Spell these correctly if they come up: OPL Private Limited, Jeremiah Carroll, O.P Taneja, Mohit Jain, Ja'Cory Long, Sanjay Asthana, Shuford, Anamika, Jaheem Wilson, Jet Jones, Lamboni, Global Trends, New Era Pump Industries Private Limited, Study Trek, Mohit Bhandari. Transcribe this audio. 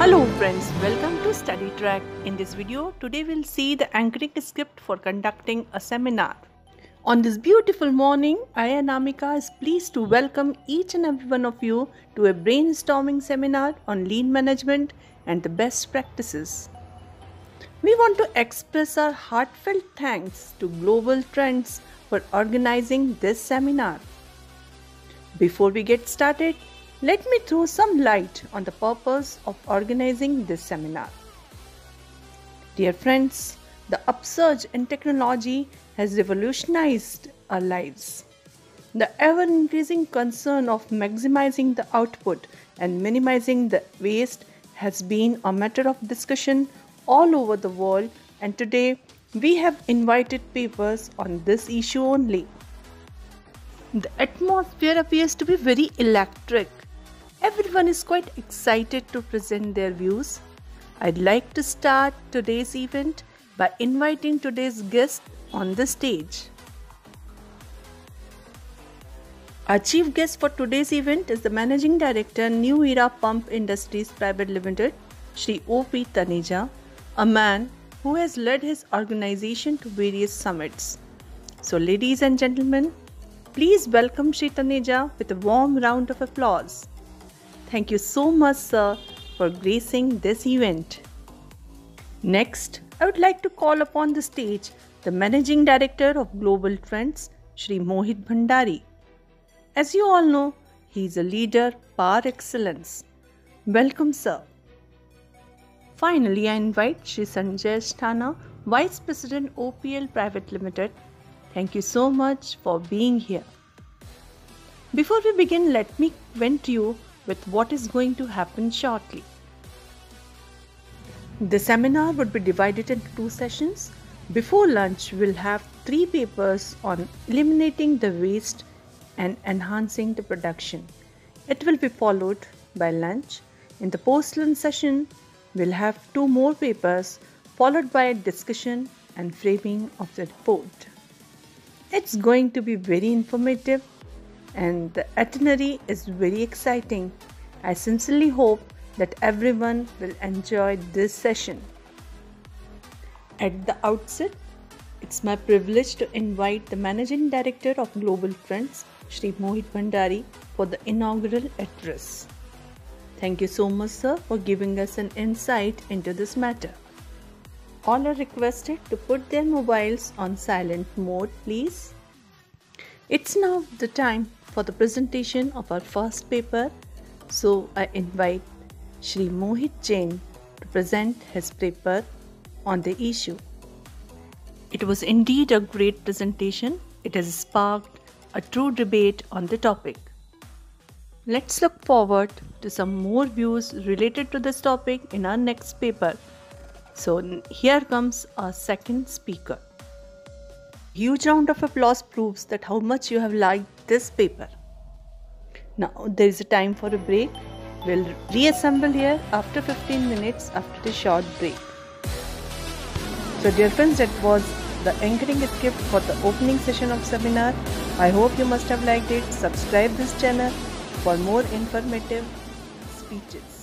Hello friends, welcome to Study Trek. In this video, today we'll see the anchoring script for conducting a seminar. On this beautiful morning, I, Anamika, is pleased to welcome each and every one of you to a brainstorming seminar on lean management and the best practices. We want to express our heartfelt thanks to Global Trends for organizing this seminar. Before we get started, let me throw some light on the purpose of organizing this seminar. Dear friends, the upsurge in technology has revolutionized our lives. The ever-increasing concern of maximizing the output and minimizing the waste has been a matter of discussion all over the world, and today we have invited papers on this issue only. The atmosphere appears to be very electric. Everyone is quite excited to present their views. I'd like to start today's event by inviting today's guest on the stage. Our chief guest for today's event is the Managing Director, New Era Pump Industries Private Limited, Shri O.P Taneja, a man who has led his organization to various summits. So ladies and gentlemen, please welcome Shri Taneja with a warm round of applause. Thank you so much, sir, for gracing this event. Next, I would like to call upon the stage the Managing Director of Global Trends, Shri Mohit Bhandari. As you all know, he is a leader par excellence. Welcome, sir. Finally, I invite Shri Sanjay Asthana, Vice President, OPL Private Limited. Thank you so much for being here. Before we begin, let me acquaint you with what is going to happen shortly. The seminar would be divided into two sessions. Before lunch, we'll have three papers on eliminating the waste and enhancing the production. It will be followed by lunch. In the post-lunch session, we'll have two more papers, followed by a discussion and framing of the report. It's going to be very informative, and the itinerary is very exciting. I sincerely hope that everyone will enjoy this session. At the outset, it's my privilege to invite the Managing Director of Global Trends, Shri Mohit Bhandari, for the inaugural address. Thank you so much, sir, for giving us an insight into this matter. All are requested to put their mobiles on silent mode, please. It's now the time for the presentation of our first paper, so I invite Shri Mohit Jain to present his paper on the issue. It was indeed a great presentation. It has sparked a true debate on the topic. Let's look forward to some more views related to this topic in our next paper. So here comes our second speaker. Huge round of applause proves that how much you have liked this paper. Now there is a time for a break. We'll reassemble here after 15 minutes after the short break. So dear friends, that was the anchoring script for the opening session of seminar. I hope you must have liked it. Subscribe this channel for more informative speeches.